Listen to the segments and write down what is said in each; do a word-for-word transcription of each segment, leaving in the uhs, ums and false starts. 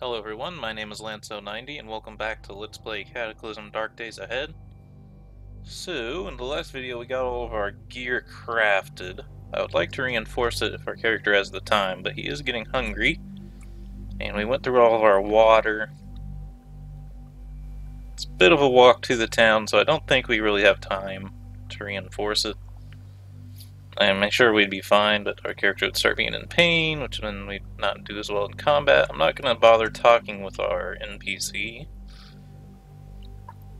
Hello everyone, my name is Lanceo ninety and welcome back to Let's Play Cataclysm: Dark Days Ahead. So, in the last video we got all of our gear crafted. I would like to reinforce it if our character has the time, but he is getting hungry. And we went through all of our water. It's a bit of a walk to the town, so I don't think we really have time to reinforce it. I'm sure we'd be fine, but our character would start being in pain, which then we'd not do as well in combat. I'm not going to bother talking with our N P C,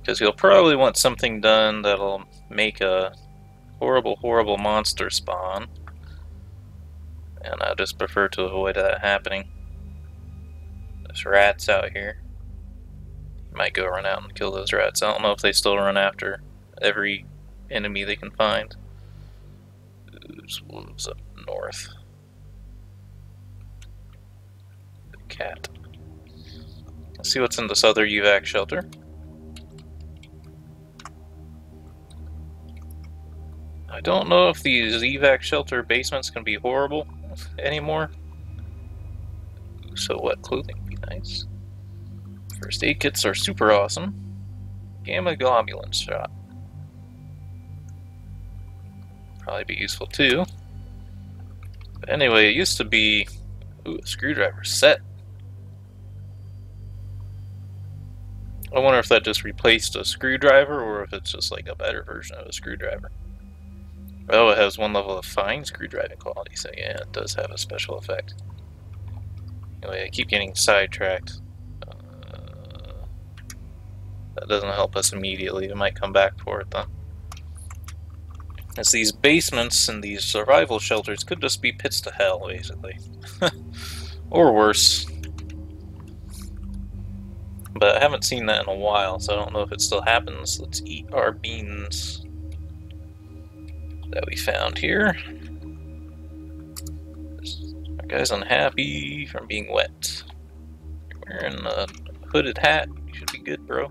because he'll probably want something done that'll make a horrible, horrible monster spawn. And I just prefer to avoid that happening. There's rats out here. You might go run out and kill those rats. I don't know if they still run after every enemy they can find. There's wolves up north. The cat. Let's see what's in this other evac shelter. I don't know if these evac shelter basements can be horrible anymore. So what clothing would be nice? First aid kits are super awesome. Gamma globulin shot. Probably be useful too. But anyway, it used to be ooh, a screwdriver set. I wonder if that just replaced a screwdriver or if it's just like a better version of a screwdriver. Oh, it has one level of fine screwdriving quality, so yeah, it does have a special effect. Anyway, I keep getting sidetracked. Uh, that doesn't help us immediately. We might come back for it though. As these basements and these survival shelters could just be pits to hell, basically. Or worse. But I haven't seen that in a while, so I don't know if it still happens. Let's eat our beans that we found here. Our guy's unhappy from being wet. You're wearing a hooded hat. You should be good, bro.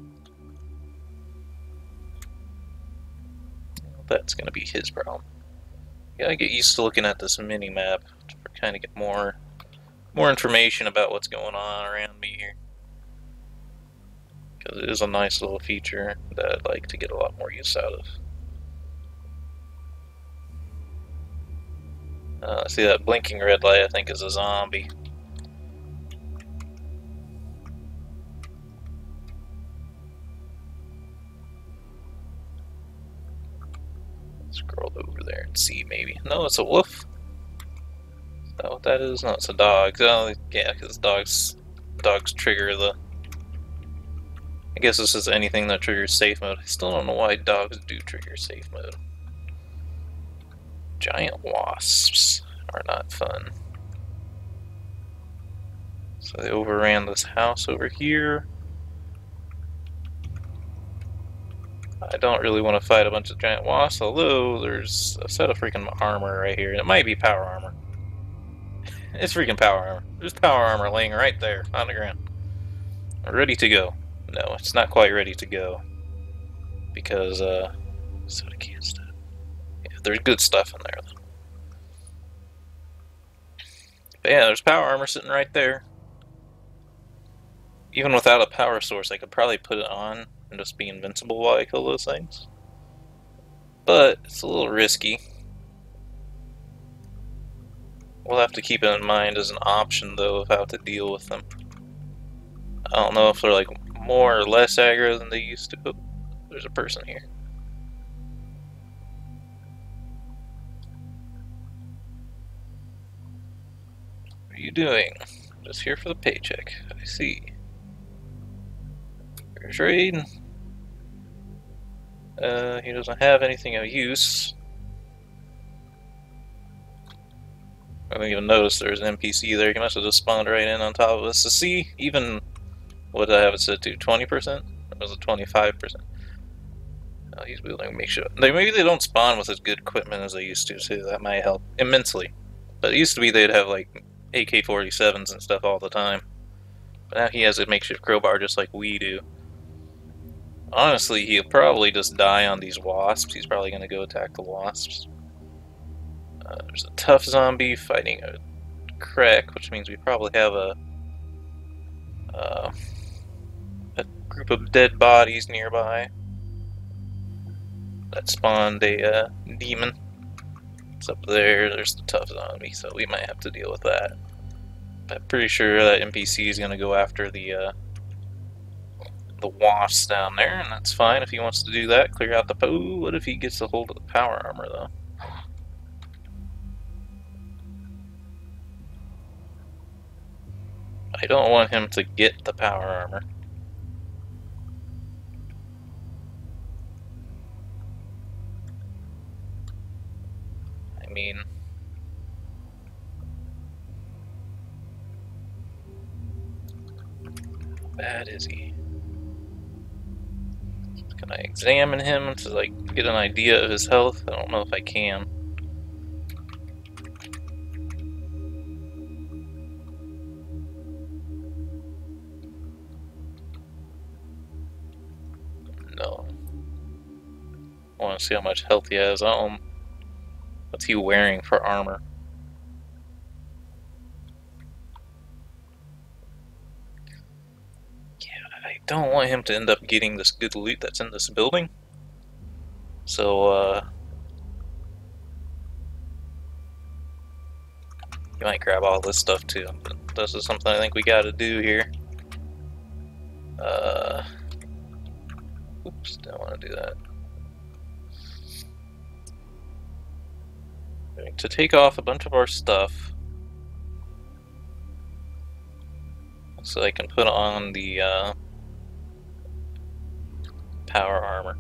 That's going to be his problem. You gotta get used to looking at this mini-map to kind of get more more information about what's going on around me here. Because it is a nice little feature that I'd like to get a lot more use out of. Uh, see that blinking red light, I think, is a zombie. Scroll over there and see, maybe. No, it's a wolf. Is that what that is? No, it's a dog. Oh, yeah, because dogs, dogs trigger the... I guess this is anything that triggers safe mode. I still don't know why dogs do trigger safe mode. Giant wasps are not fun. So they overran this house over here. I don't really want to fight a bunch of giant wasps, although there's a set of freaking armor right here. It might be power armor. It's freaking power armor. There's power armor laying right there on the ground. Ready to go. No, it's not quite ready to go. Because, uh... soda can stuff. Yeah, there's good stuff in there, though. But yeah, there's power armor sitting right there. Even without a power source, I could probably put it on and just be invincible while I kill those things. But it's a little risky. We'll have to keep it in mind as an option, though, of how to deal with them. I don't know if they're like more or less aggro than they used to. Oh, there's a person here. What are you doing? I'm just here for the paycheck. I see. Trade. Uh, he doesn't have anything of use. I didn't even notice there's an N P C there. He must have just spawned right in on top of us. So see, even what did I have it set to? twenty percent? It was a twenty-five percent. Oh, he's building makeshift. They maybe they don't spawn with as good equipment as they used to, so that might help immensely. But it used to be they'd have like A K forty-sevens and stuff all the time. But now he has a makeshift crowbar just like we do. Honestly, he'll probably just die on these wasps. He's probably going to go attack the wasps. Uh, there's a tough zombie fighting a crack, which means we probably have a group of dead bodies nearby that spawned a uh, demon. It's up there. There's the tough zombie, so we might have to deal with that. I'm pretty sure that N P C is going to go after the uh, the wasps down there, and that's fine if he wants to do that. Clear out the... Ooh, what if he gets a hold of the power armor, though? I don't want him to get the power armor. I mean... How bad is he? Can I examine him to like get an idea of his health? I don't know if I can. No. I want to see how much health he has. Um, what's he wearing for armor? Don't want him to end up getting this good loot that's in this building. So, uh... you might grab all this stuff too, but this is something I think we gotta do here. Uh... Oops, don't want to do that. We're going to take off a bunch of our stuff, so I can put on the, uh... power armor.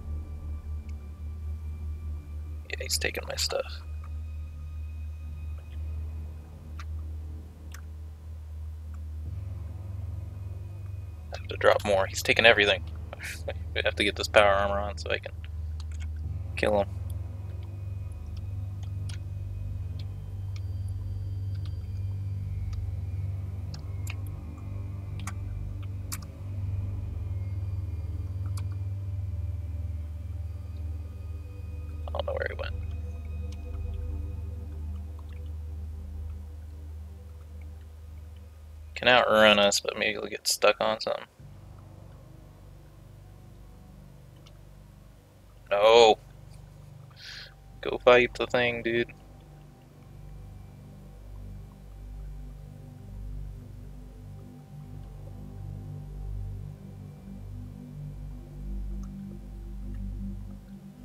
Yeah, he's taking my stuff. I have to drop more. He's taking everything. We have to get this power armor on so I can kill him. Can outrun us, but maybe he'll get stuck on something. No! Go fight the thing, dude.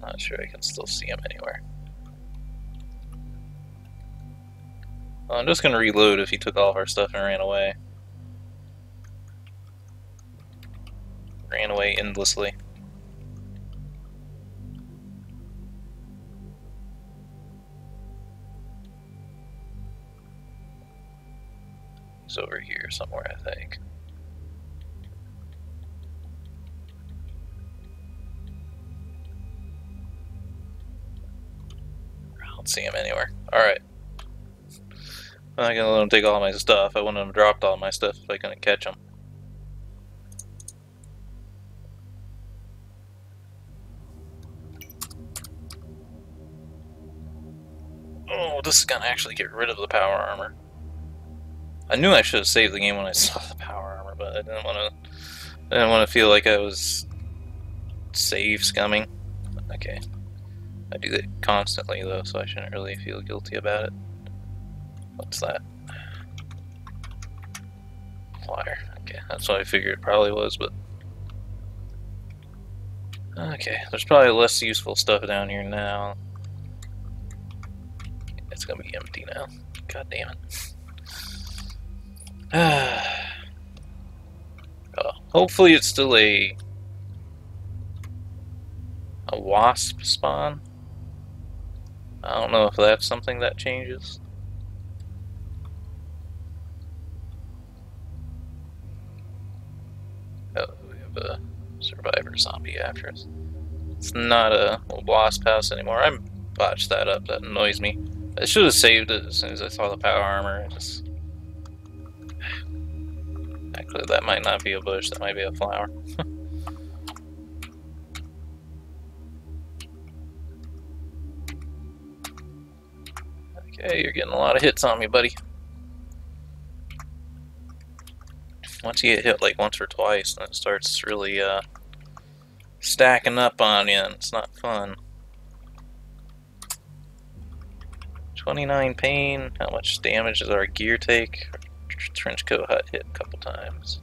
Not sure I can still see him anywhere. Well, I'm just gonna reload if he took all of our stuff and ran away. Ran away endlessly. He's over here somewhere, I think. I don't see him anywhere. Alright. I'm not gonna let him take all my stuff. I wouldn't have dropped all my stuff if I couldn't catch him. Oh, this is gonna actually get rid of the power armor. I knew I should have saved the game when I saw the power armor, but I didn't wanna I didn't wanna feel like I was save scumming. Okay. I do that constantly though, so I shouldn't really feel guilty about it. What's that? Flyer. Okay, that's what I figured it probably was, but... Okay, there's probably less useful stuff down here now. It's gonna be empty now. God damn it. Oh, hopefully it's still a... a wasp spawn. I don't know if that's something that changes. A survivor zombie after us. It's not a wasp house anymore. I botched that up. That annoys me. I should have saved it as soon as I saw the power armor. I just... Actually, that might not be a bush. That might be a flower. Okay, you're getting a lot of hits on me, buddy. once you get hit like once or twice, then it starts really uh, stacking up on you, and it's not fun. twenty-nine pain. How much damage does our gear take? Trench coat hut hit a couple times.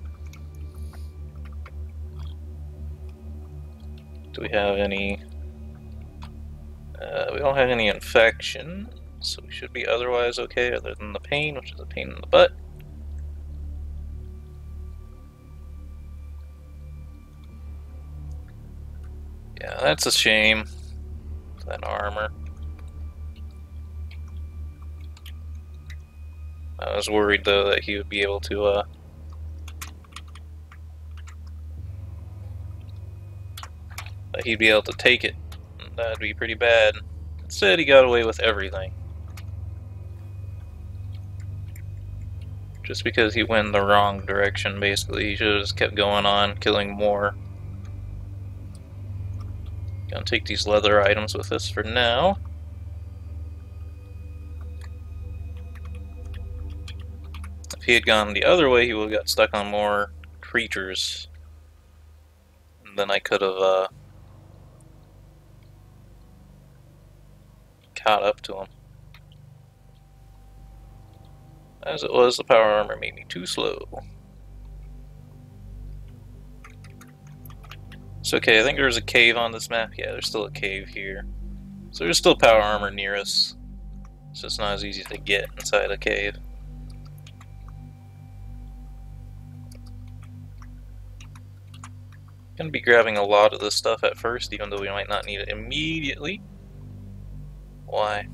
Do we have any? Uh, we don't have any infection, so we should be otherwise okay, other than the pain, which is a pain in the butt. Yeah, that's a shame. That armor. I was worried though that he would be able to uh, that he'd be able to take it. That'd be pretty bad. Instead, he got away with everything. Just because he went in the wrong direction, basically. He should have just kept going on, killing more. Gonna take these leather items with us for now. If he had gone the other way, he would have got stuck on more creatures. And then I could have, uh... caught up to him. As it was, the power armor made me too slow. It's okay, I think there's a cave on this map. Yeah, there's still a cave here. So there's still power armor near us. It's just not as easy to get inside a cave. Gonna be grabbing a lot of this stuff at first, even though we might not need it immediately. Why?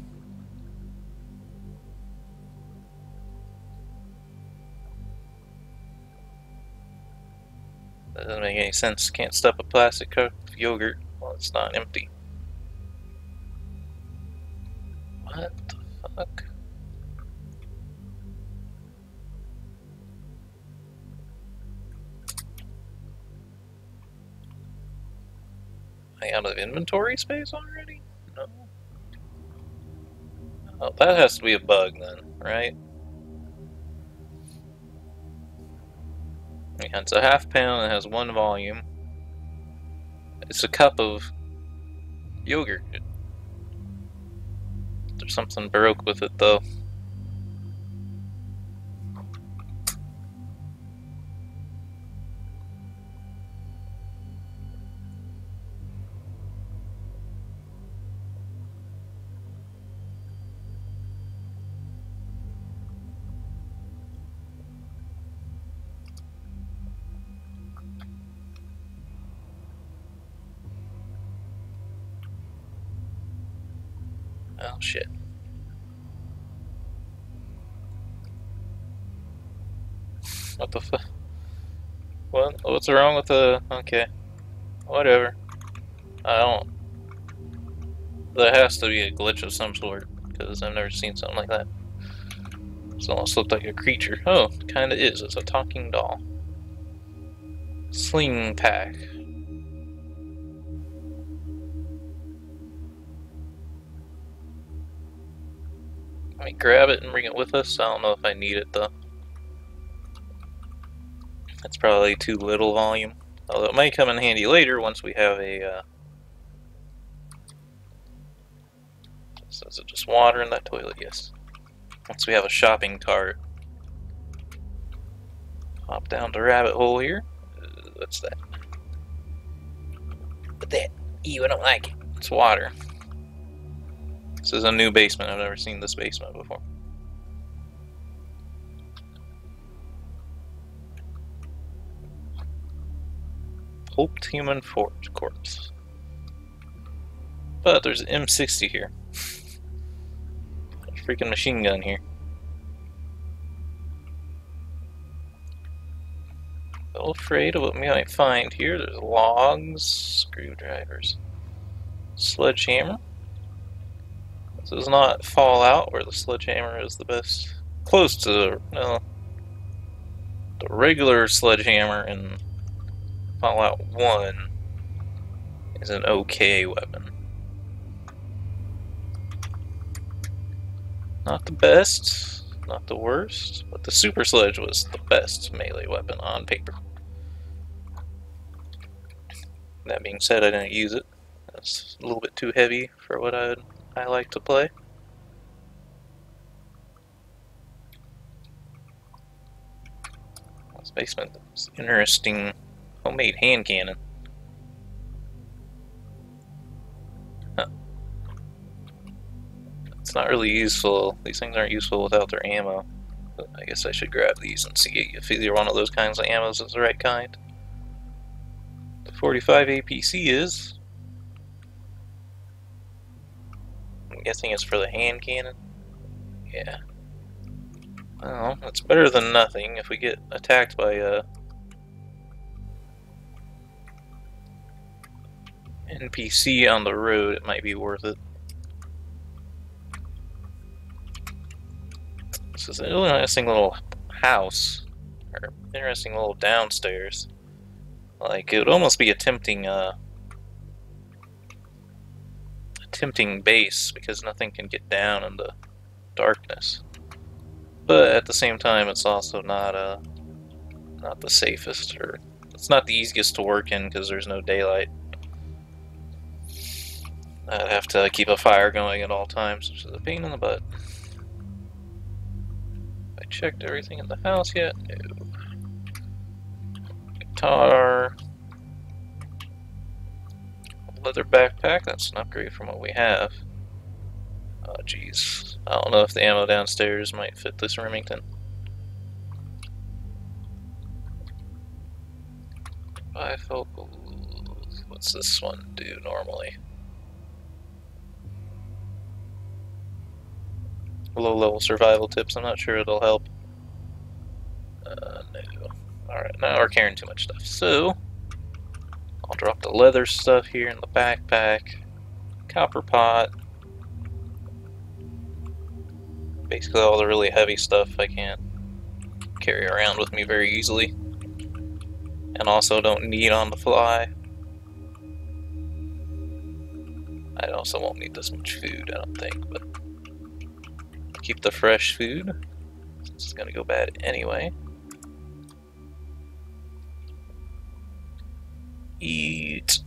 That doesn't make any sense. Can't stop a plastic cup of yogurt while it's not empty. What the fuck? Am I out of inventory space already? No. Oh, that has to be a bug then, right? Yeah, it's a half pound and it has one volume. It's a cup of yogurt. There's something broke with it though. Oh, shit. What the fuck? What? What's wrong with the... Okay. Whatever. I don't... There has to be a glitch of some sort, because I've never seen something like that. It's almost looked like a creature. Oh, it kinda is. It's a talking doll. Sling pack. Let me grab it and bring it with us. I don't know if I need it though. That's probably too little volume. Although it may come in handy later once we have a... Uh... Is it just water in that toilet? Yes. Once we have a shopping cart. Hop down the rabbit hole here. Uh, what's that? What's that? Ew, I don't like it. It's water. This is a new basement. I've never seen this basement before. Pulped human forge corpse. But there's an M sixty here. There's a freaking machine gun here. A little afraid of what we might find here. There's logs, screwdrivers, sledgehammer. This is not Fallout, where the sledgehammer is the best. Close to the, no, the regular sledgehammer in Fallout one is an okay weapon. Not the best. Not the worst, but the Super Sledge was the best melee weapon on paper. That being said, I didn't use it. That's a little bit too heavy for what I, I like to play. This basement is interesting. Homemade hand cannon. Huh. It's not really useful. These things aren't useful without their ammo. But I guess I should grab these and see if either one of those kinds of ammo is the right kind. The forty-five A P C is. I'm guessing it's for the hand cannon. Yeah. Well, that's better than nothing. If we get attacked by a. Uh, N P C on the road, it might be worth it. This is an interesting little house, or interesting little downstairs. Like, it would almost be a tempting, uh, a tempting base, because nothing can get down in the darkness. But at the same time, it's also not, uh, not the safest, or it's not the easiest to work in, because there's no daylight. I'd have to keep a fire going at all times, which is a pain in the butt. Have I checked everything in the house yet? No. Guitar. Leather backpack, that's an upgrade from what we have. Oh jeez. I don't know if the ammo downstairs might fit this Remington. Bifocals. What's this one do normally? Low-level survival tips. I'm not sure it'll help. Uh, no. Alright, now we're carrying too much stuff. So, I'll drop the leather stuff here in the backpack. Copper pot. Basically all the really heavy stuff I can't carry around with me very easily. And also don't need on the fly. I also won't need this much food, I don't think, but... keep the fresh food. It's gonna go bad anyway. Eat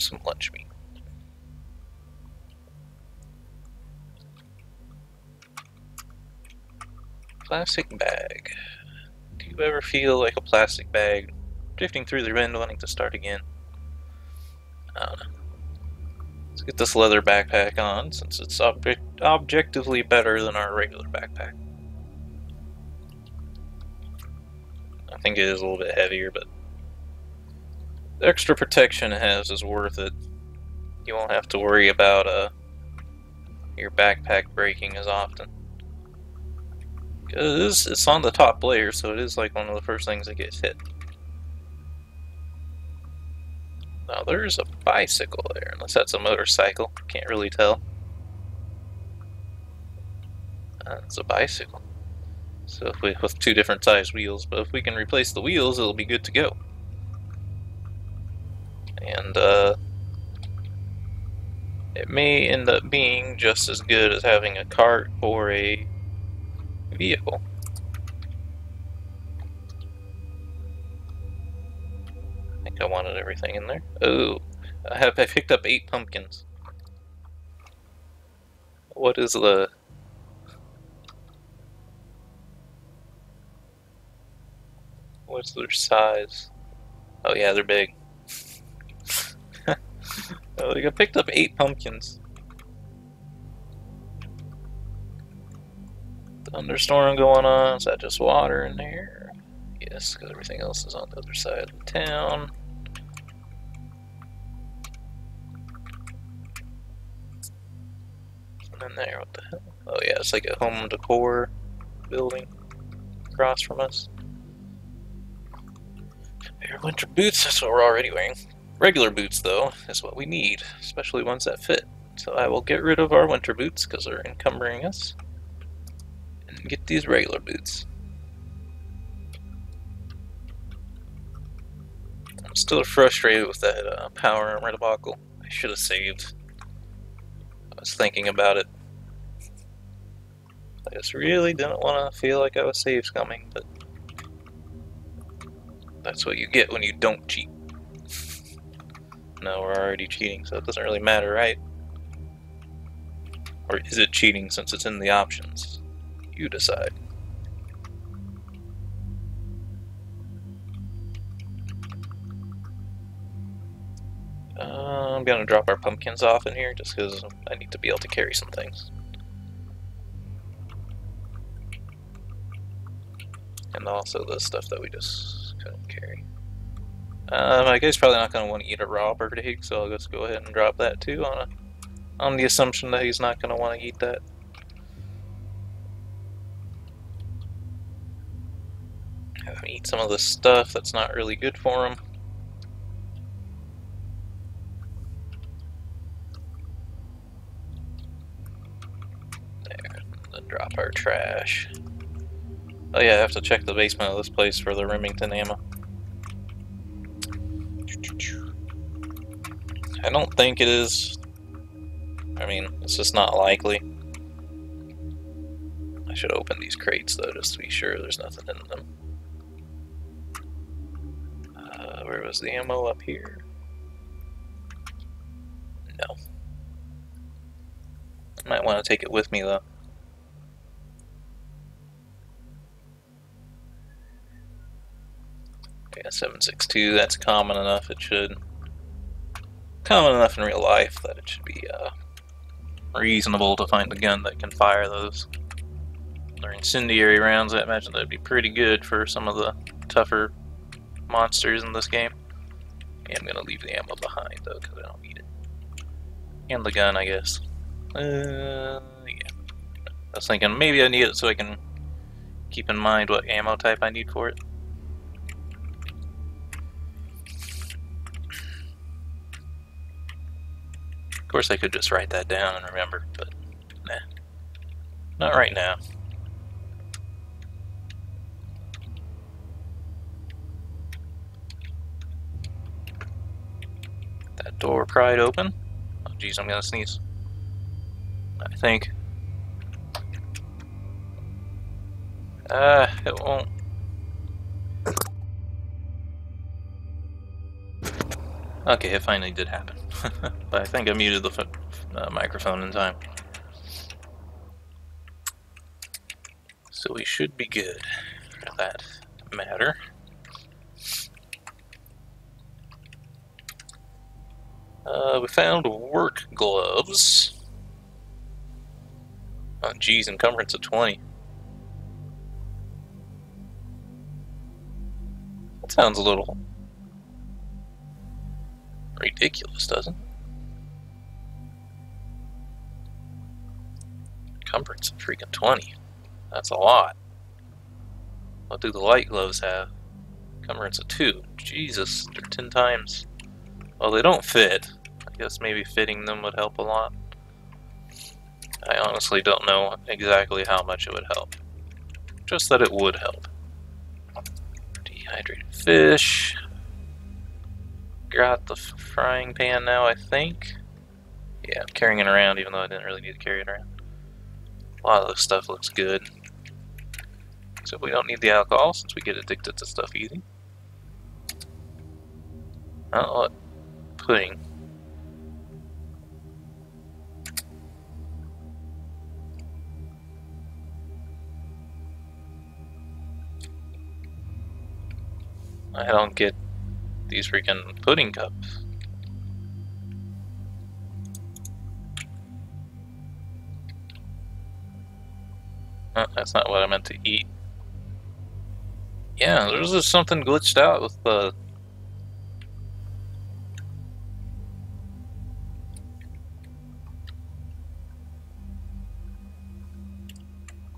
some lunch meat. Plastic bag. Do you ever feel like a plastic bag drifting through the wind wanting to start again? I don't know. Let's get this leather backpack on, since it's object objectively better than our regular backpack. I think it is a little bit heavier, but the extra protection it has is worth it. You won't have to worry about uh, your backpack breaking as often. Because it's on the top layer, so it is like one of the first things that gets hit. Now there's a bicycle there, unless that's a motorcycle. Can't really tell. That's uh, a bicycle. So if we, with two different size wheels, but if we can replace the wheels, it'll be good to go. And uh, it may end up being just as good as having a cart or a vehicle. I wanted everything in there. Oh, I have I picked up eight pumpkins. What is the... what's their size? Oh yeah, they're big. Oh, I picked up eight pumpkins. Thunderstorm going on. Is that just water in there? Yes, because everything else is on the other side of the town. In there, what the hell? Oh yeah, it's like a home decor building across from us. Our winter boots, that's what we're already wearing. Regular boots, though, is what we need, especially ones that fit. So I will get rid of our winter boots, because they're encumbering us, and get these regular boots. I'm still frustrated with that uh, power armor debacle. I should have saved. I was thinking about it. I just really didn't want to feel like I was save scumming, but that's what you get when you don't cheat. No, we're already cheating, so it doesn't really matter, right? Or is it cheating since it's in the options? You decide. Uh, I'm gonna drop our pumpkins off in here just because I need to be able to carry some things. And also the stuff that we just couldn't carry. Um, I guess probably not going to want to eat a raw bird egg, so I'll just go ahead and drop that too on a, on the assumption that he's not going to want to eat that. Have him eat some of the stuff that's not really good for him. There, then drop our trash. Oh yeah, I have to check the basement of this place for the Remington ammo. I don't think it is. I mean, it's just not likely. I should open these crates though, just to be sure there's nothing in them. Uh, where was the ammo up here? No. I might want to take it with me though. Yeah, seven six two, that's common enough, it should. Common enough in real life that it should be uh, reasonable to find a gun that can fire those. They're incendiary rounds, I imagine that'd be pretty good for some of the tougher monsters in this game. Yeah, I'm gonna leave the ammo behind though because I don't need it. And the gun, I guess. Uh, yeah. I was thinking maybe I need it so I can keep in mind what ammo type I need for it. Of course, I could just write that down and remember, but nah, not right now. That door pried open. Oh, geez, I'm gonna sneeze. I think. Ah, uh, it won't. Okay, it finally did happen. But I think I muted the uh, microphone in time. So we should be good for that matter. Uh, we found work gloves. Oh geez, encumbrance of twenty. That sounds a little ridiculous, doesn't it? Encumbrance of freaking twenty. That's a lot. What do the light gloves have? Encumbrance of two. Jesus, they're ten times. Well, they don't fit. I guess maybe fitting them would help a lot. I honestly don't know exactly how much it would help. Just that it would help. Dehydrated fish. Got the frying pan now, I think. Yeah, I'm carrying it around even though I didn't really need to carry it around. A lot of this stuff looks good. So we don't need the alcohol since we get addicted to stuff easy. Oh, what? Pudding. I don't get these freaking pudding cups. Oh, that's not what I meant to eat. Yeah, there's just something glitched out with the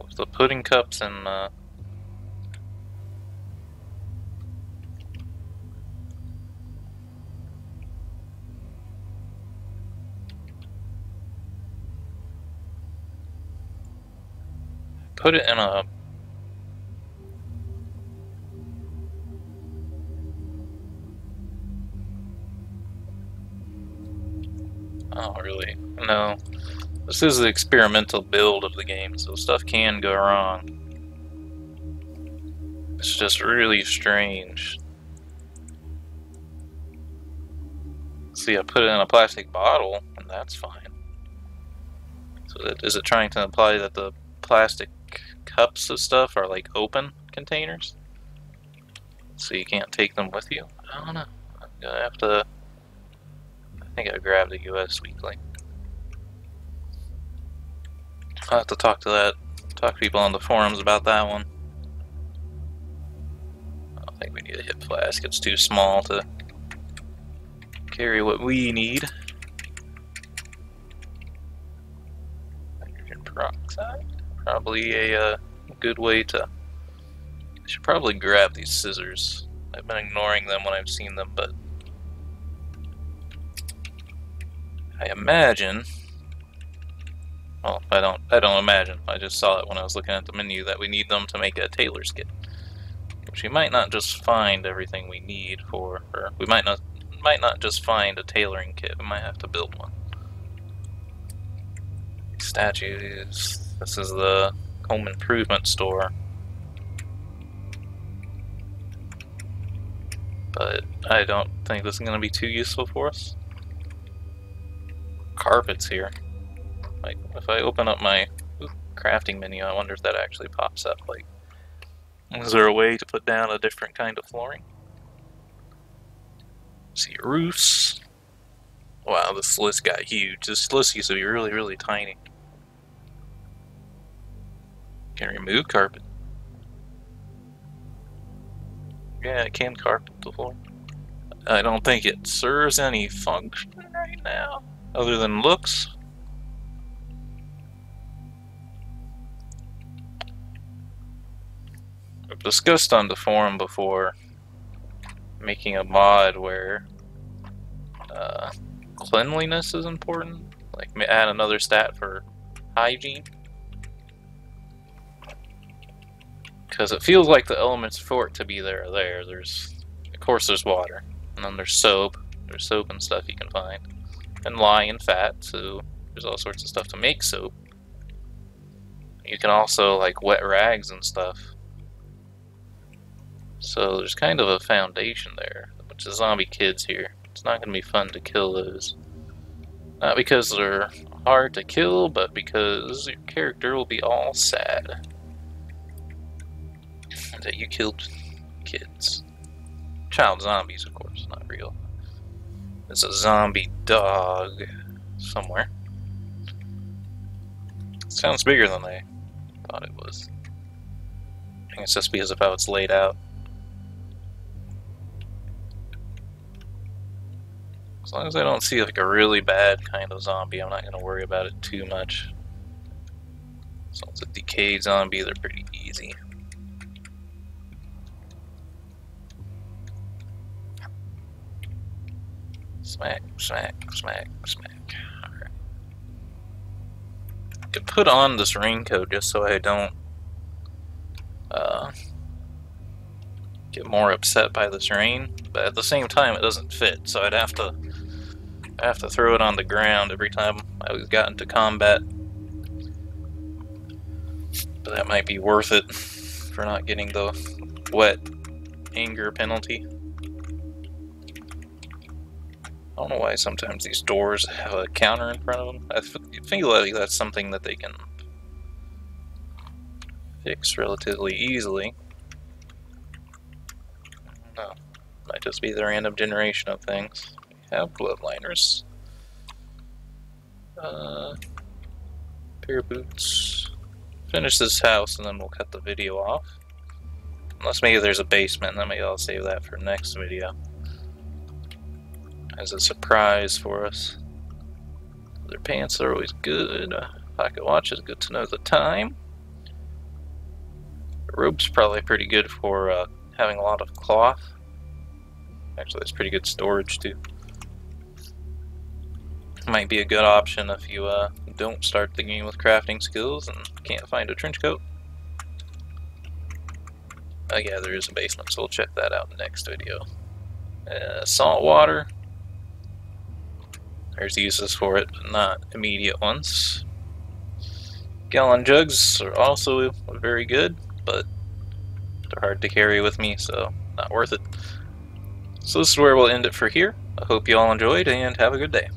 with the pudding cups and uh put it in a oh really no This is the experimental build of the game, so stuff can go wrong. It's just really strange. See, I put it in a plastic bottle, and that's fine. So that, is it trying to imply that the plastic cups of stuff are like open containers? So you can't take them with you? I don't know. I'm gonna have to... I think I grabbed a U S B link. I'll have to talk to that. Talk to people on the forums about that one. I think we need a hip flask. It's too small to carry what we need. Hydrogen peroxide? Probably a uh, good way to... I should probably grab these scissors. I've been ignoring them when I've seen them, but... I imagine... Well, I don't, I don't imagine. I just saw it when I was looking at the menu that we need them to make a tailor's kit. Which we might not just find everything we need for, or we might not might not just find a tailoring kit. We might have to build one. Statues. This is the home improvement store. But I don't think this is going to be too useful for us. Carpets here. Like, if I open up my crafting menu, I wonder if that actually pops up, like... Is there a way to put down a different kind of flooring? See, roofs. Wow, this list got huge. This list used to be really, really tiny. Can remove carpet. Yeah, it can carpet the floor. I don't think it serves any function right now, other than looks. Discussed on the forum before making a mod where uh, cleanliness is important, like add another stat for hygiene, because it feels like the elements for it to be there are there. There's, of course, there's water, and then there's soap, there's soap and stuff you can find, and lye and fat, so there's all sorts of stuff to make soap. You can also like wet rags and stuff. So there's kind of a foundation there, which is zombie kids here. It's not going to be fun to kill those. Not because they're hard to kill, but because your character will be all sad that you killed kids. Child zombies, of course, not real. There's a zombie dog somewhere. It sounds bigger than I thought it was. I think it's just because of how it's laid out. As long as I don't see like a really bad kind of zombie, I'm not going to worry about it too much. As long as it's a decayed zombie, they're pretty easy. Smack, smack, smack, smack. Alright. I could put on this raincoat just so I don't uh, get more upset by this rain, but at the same time it doesn't fit, so I'd have to I have to throw it on the ground every time I got into combat. But that might be worth it for not getting the wet anger penalty. I don't know why sometimes these doors have a counter in front of them. I feel like that's something that they can fix relatively easily. No, might just be the random generation of things. We have bloodliners. Uh, pair of boots. Finish this house and then we'll cut the video off. Unless maybe there's a basement, then maybe I'll save that for next video. As a surprise for us. Their pants are always good. Pocket watch is good to know the time. The rope's probably pretty good for uh, having a lot of cloth. Actually, that's pretty good storage too. Might be a good option if you uh, don't start the game with crafting skills and can't find a trench coat. Oh yeah, there is a basement, so we'll check that out in the next video. Uh, salt water. There's uses for it, but not immediate ones. Gallon jugs are also very good, but they're hard to carry with me, so not worth it. So this is where we'll end it for here. I hope you all enjoyed, and have a good day.